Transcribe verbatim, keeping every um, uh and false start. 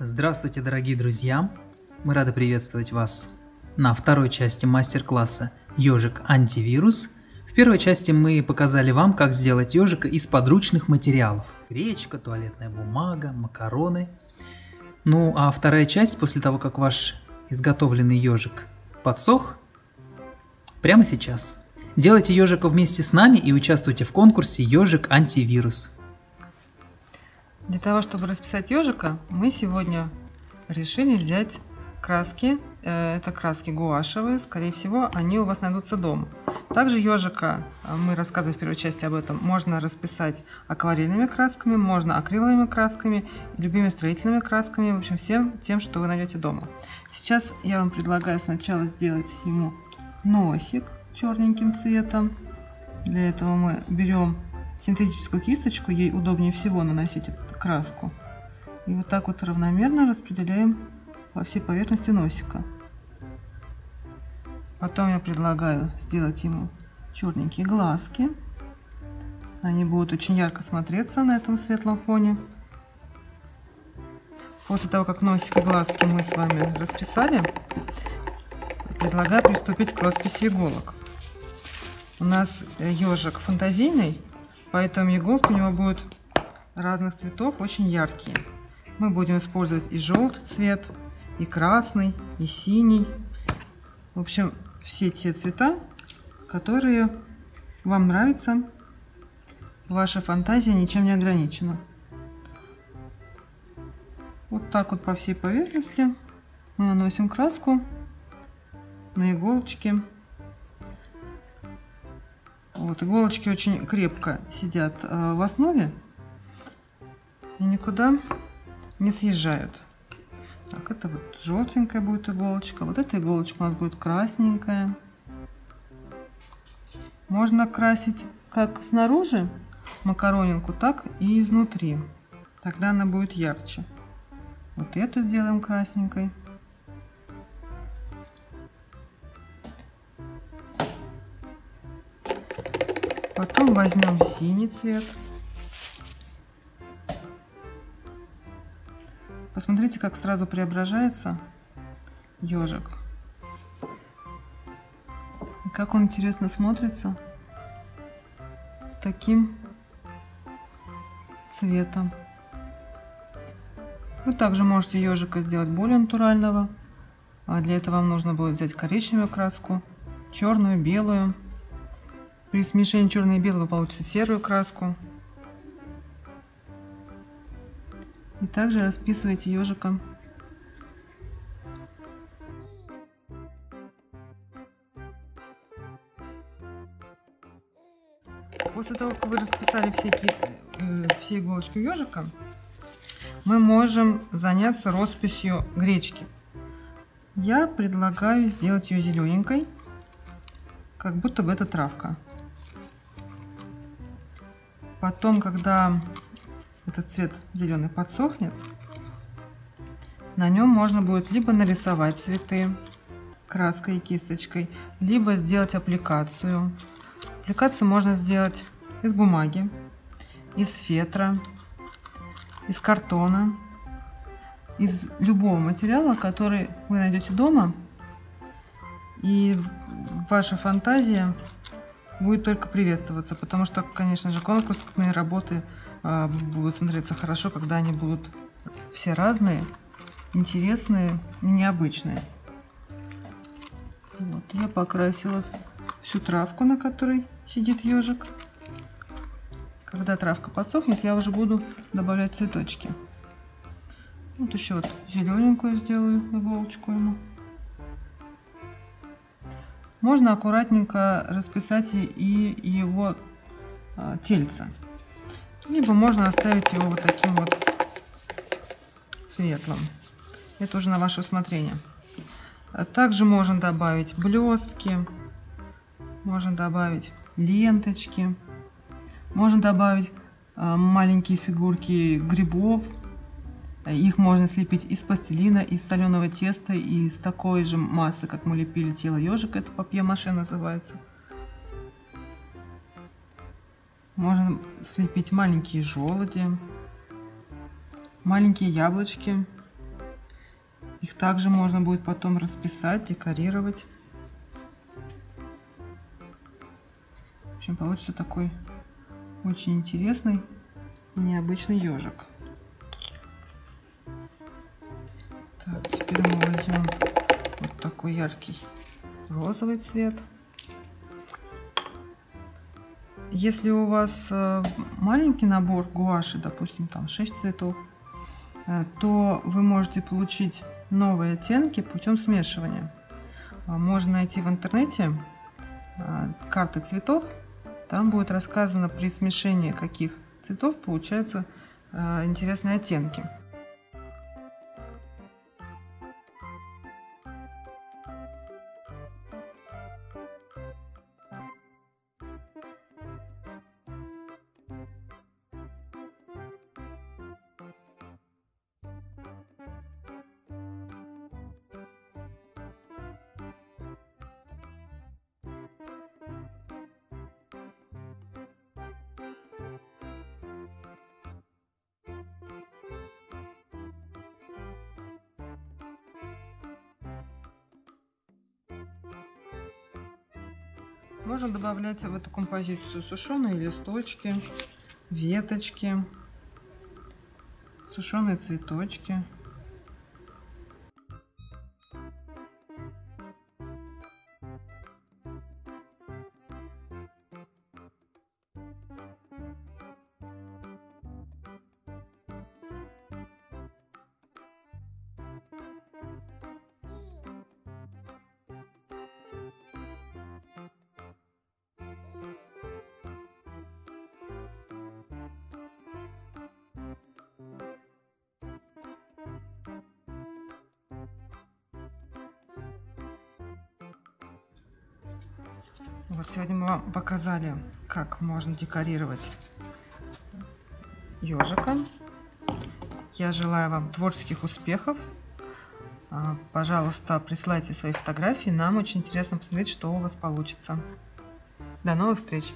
Здравствуйте, дорогие друзья! Мы рады приветствовать вас на второй части мастер-класса «Ежик-антивирус». В первой части мы показали вам, как сделать ежика из подручных материалов. Гречка, туалетная бумага, макароны. Ну а вторая часть, после того, как ваш изготовленный ежик подсох, прямо сейчас. Делайте ежика вместе с нами и участвуйте в конкурсе «Ежик-антивирус». Для того, чтобы расписать ежика, мы сегодня решили взять краски. Это краски гуашевые, скорее всего, они у вас найдутся дома. Также ежика, мы рассказывали в первой части об этом, можно расписать акварельными красками, можно акриловыми красками, любыми строительными красками, в общем, всем тем, что вы найдете дома. Сейчас я вам предлагаю сначала сделать ему носик черненьким цветом. Для этого мы берем синтетическую кисточку, ей удобнее всего наносить эту краску. И вот так вот равномерно распределяем по всей поверхности носика. Потом я предлагаю сделать ему черненькие глазки. Они будут очень ярко смотреться на этом светлом фоне. После того, как носик и глазки мы с вами расписали, предлагаю приступить к росписи иголок. У нас ежик фантазийный, поэтому иголки у него будут разных цветов, очень яркие. Мы будем использовать и желтый цвет, и красный, и синий. В общем, все те цвета, которые вам нравятся. Ваша фантазия ничем не ограничена. Вот так вот по всей поверхности мы наносим краску на иголочки. Вот, иголочки очень крепко сидят э, в основе и никуда не съезжают. Так, это вот желтенькая будет иголочка, вот эта иголочка у нас будет красненькая. Можно красить как снаружи макаронинку, так и изнутри. Тогда она будет ярче. Вот эту сделаем красненькой. Потом возьмем синий цвет. Посмотрите, как сразу преображается ежик. И как он интересно смотрится с таким цветом. Вы также можете ежика сделать более натурального. А для этого вам нужно будет взять коричневую краску, черную, белую. При смешении черной и белой вы получите серую краску. И также расписывайте ежика. После того, как вы расписали все, э, все иголочки ежика, мы можем заняться росписью гречки. Я предлагаю сделать ее зелененькой, как будто бы это травка. Потом, когда этот цвет зеленый подсохнет, на нем можно будет либо нарисовать цветы краской и кисточкой, либо сделать аппликацию. Аппликацию можно сделать из бумаги, из фетра, из картона, из любого материала, который вы найдете дома. И ваша фантазия будет только приветствоваться, потому что, конечно же, конкурсные работы э, будут смотреться хорошо, когда они будут все разные, интересные и необычные. Вот, я покрасила всю травку, на которой сидит ежик. Когда травка подсохнет, я уже буду добавлять цветочки. Вот еще вот зелененькую сделаю иголочку ему. Можно аккуратненько расписать и его тельце. Либо можно оставить его вот таким вот светлым. Это уже на ваше усмотрение. Также можно добавить блестки, можно добавить ленточки, можно добавить маленькие фигурки грибов. Их можно слепить из пластилина, из соленого теста, из такой же массы, как мы лепили тело ежика. Это папье-маше называется. Можно слепить маленькие желуди, маленькие яблочки. Их также можно будет потом расписать, декорировать. В общем, получится такой очень интересный, необычный ежик. Так, теперь мы возьмем вот такой яркий розовый цвет. Если у вас маленький набор гуаши, допустим, там шесть цветов, то вы можете получить новые оттенки путем смешивания. Можно найти в интернете карты цветов. Там будет рассказано, при смешении каких цветов получаются интересные оттенки. Можно добавлять в эту композицию сушеные листочки, веточки, сушеные цветочки. Вот сегодня мы вам показали, как можно декорировать ежика. Я желаю вам творческих успехов. Пожалуйста, присылайте свои фотографии. Нам очень интересно посмотреть, что у вас получится. До новых встреч!